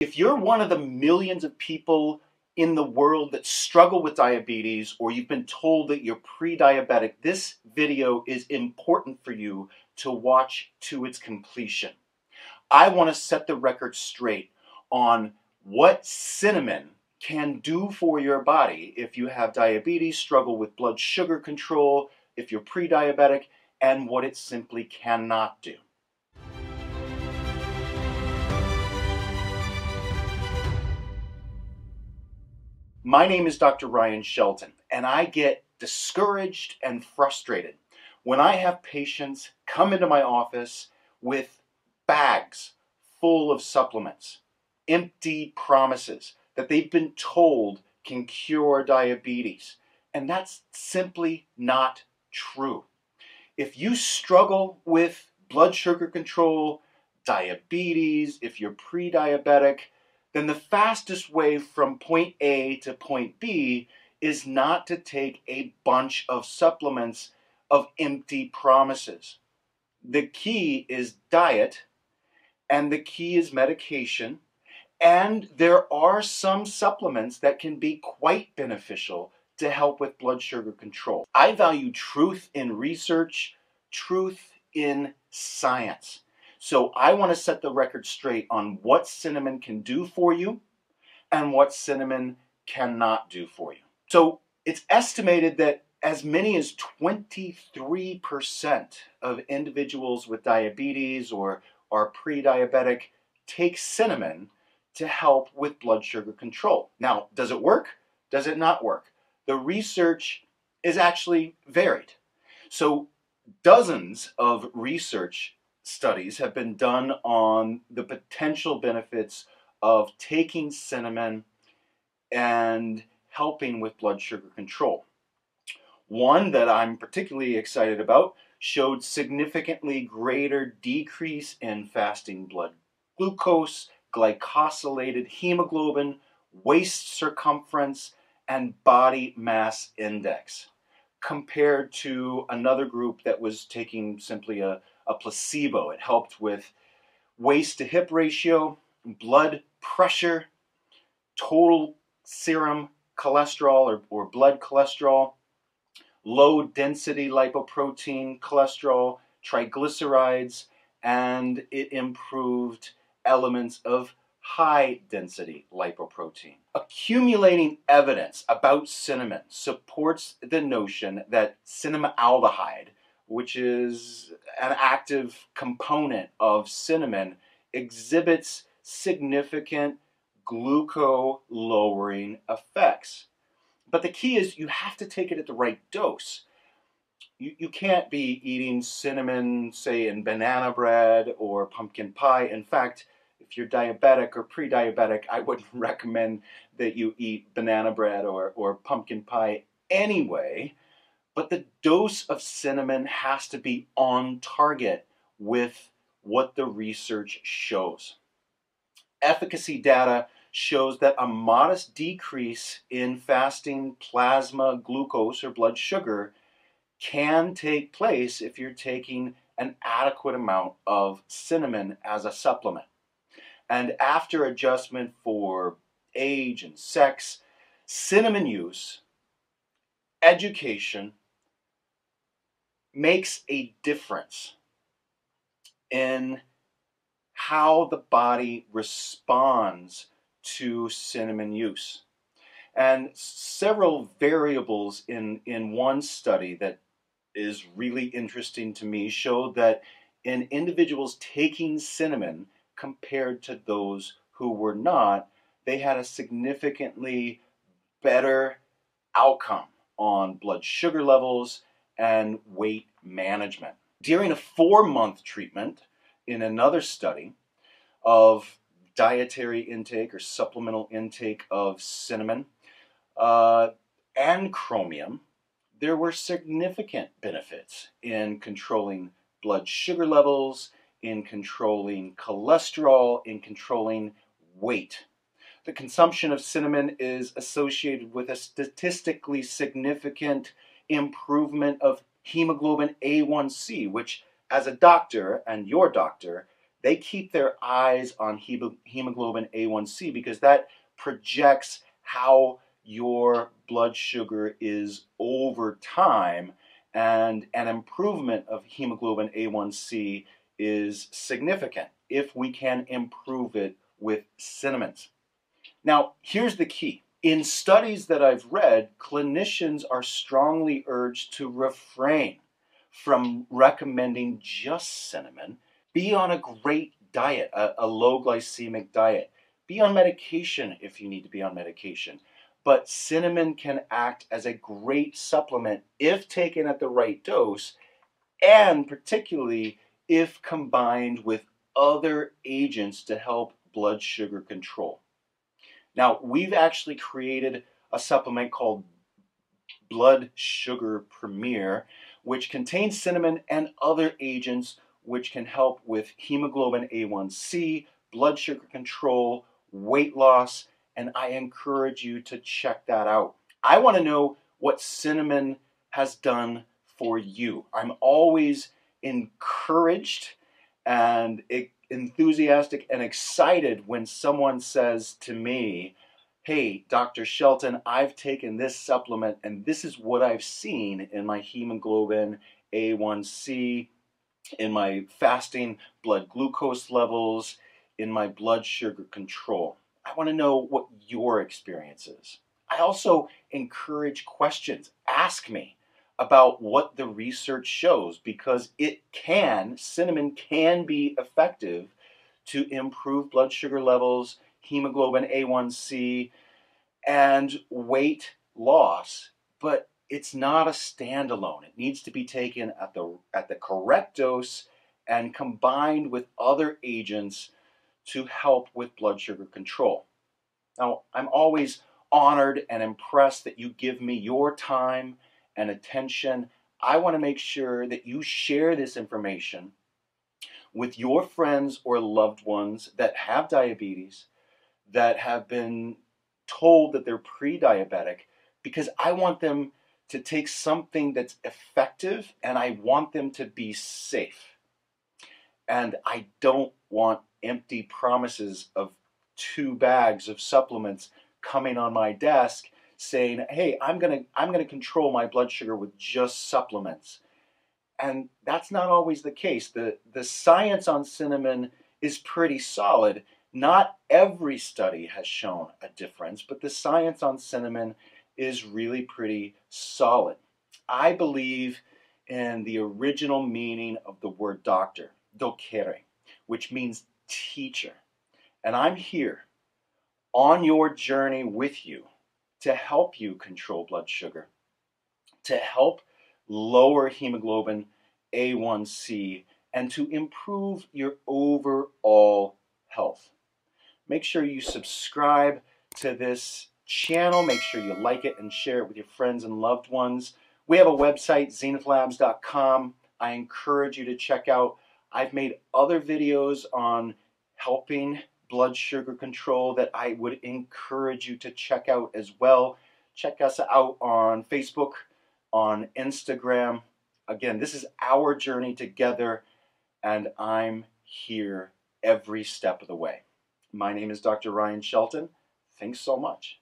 If you're one of the millions of people in the world that struggle with diabetes, or you've been told that you're pre-diabetic, this video is important for you to watch to its completion. I want to set the record straight on what cinnamon can do for your body if you have diabetes, struggle with blood sugar control, if you're pre-diabetic, and what it simply cannot do. My name is Dr. Ryan Shelton, and I get discouraged and frustrated when I have patients come into my office with bags full of supplements, empty promises that they've been told can cure diabetes. And that's simply not true. If you struggle with blood sugar control, diabetes, if you're pre-diabetic, then the fastest way from point A to point B is not to take a bunch of supplements of empty promises. The key is diet, and the key is medication, and there are some supplements that can be quite beneficial to help with blood sugar control. I value truth in research, truth in science. So I want to set the record straight on what cinnamon can do for you and what cinnamon cannot do for you. So it's estimated that as many as 23% of individuals with diabetes or are pre-diabetic take cinnamon to help with blood sugar control. Now, does it work? Does it not work? The research is actually varied. So dozens of research studies have been done on the potential benefits of taking cinnamon and helping with blood sugar control. One that I'm particularly excited about showed significantly greater decrease in fasting blood glucose, glycosylated hemoglobin, waist circumference, and body mass index compared to another group that was taking simply a placebo. It helped with waist to hip ratio, blood pressure, total serum cholesterol or blood cholesterol, low density lipoprotein cholesterol, triglycerides, and it improved elements of high density lipoprotein. Accumulating evidence about cinnamon supports the notion that cinnamaldehyde, which is an active component of cinnamon, exhibits significant glucose-lowering effects. But the key is you have to take it at the right dose. You can't be eating cinnamon, say, in banana bread or pumpkin pie. In fact, if you're diabetic or pre-diabetic, I wouldn't recommend that you eat banana bread or pumpkin pie anyway. But the dose of cinnamon has to be on target with what the research shows. Efficacy data shows that a modest decrease in fasting plasma glucose or blood sugar can take place if you're taking an adequate amount of cinnamon as a supplement. And after adjustment for age and sex, cinnamon use, education, makes a difference in how the body responds to cinnamon use. And several variables in one study that is really interesting to me showed that in individuals taking cinnamon compared to those who were not, they had a significantly better outcome on blood sugar levels and weight management. During a 4-month treatment in another study of dietary intake or supplemental intake of cinnamon and chromium, there were significant benefits in controlling blood sugar levels, in controlling cholesterol, in controlling weight. The consumption of cinnamon is associated with a statistically significant improvement of hemoglobin A1C, which as a doctor and your doctor, they keep their eyes on hemoglobin A1C because that projects how your blood sugar is over time, and an improvement of hemoglobin A1C is significant if we can improve it with cinnamons. Now, here's the key. In studies that I've read, clinicians are strongly urged to refrain from recommending just cinnamon. Be on a great diet, a low glycemic diet. Be on medication if you need to be on medication. But cinnamon can act as a great supplement if taken at the right dose, and particularly if combined with other agents to help blood sugar control. Now, we've actually created a supplement called Blood Sugar Premier, which contains cinnamon and other agents which can help with hemoglobin A1C, blood sugar control, weight loss, and I encourage you to check that out. I want to know what cinnamon has done for you. I'm always encouraged and enthusiastic and excited when someone says to me, "Hey, Dr. Shelton, I've taken this supplement and this is what I've seen in my hemoglobin A1C, in my fasting blood glucose levels, in my blood sugar control." I want to know what your experience is. I also encourage questions. Ask me about what the research shows, because cinnamon can be effective to improve blood sugar levels, hemoglobin A1C, and weight loss, but it's not a standalone. It needs to be taken at the correct dose and combined with other agents to help with blood sugar control. Now, I'm always honored and impressed that you give me your time and attention. I want to make sure that you share this information with your friends or loved ones that have diabetes, that have been told that they're pre-diabetic, because I want them to take something that's effective and I want them to be safe. And I don't want empty promises of 2 bags of supplements coming on my desk saying, "Hey, I'm gonna control my blood sugar with just supplements." And that's not always the case. The science on cinnamon is pretty solid. Not every study has shown a difference, but the science on cinnamon is really pretty solid. I believe in the original meaning of the word doctor, docere, which means teacher. And I'm here on your journey with you to help you control blood sugar, to help lower hemoglobin A1C, and to improve your overall health. Make sure you subscribe to this channel. Make sure you like it and share it with your friends and loved ones. We have a website, zenithlabs.com. I encourage you to check out. I've made other videos on helping blood sugar control that I would encourage you to check out as well. Check us out on Facebook, on Instagram. Again, this is our journey together, and I'm here every step of the way. My name is Dr. Ryan Shelton. Thanks so much.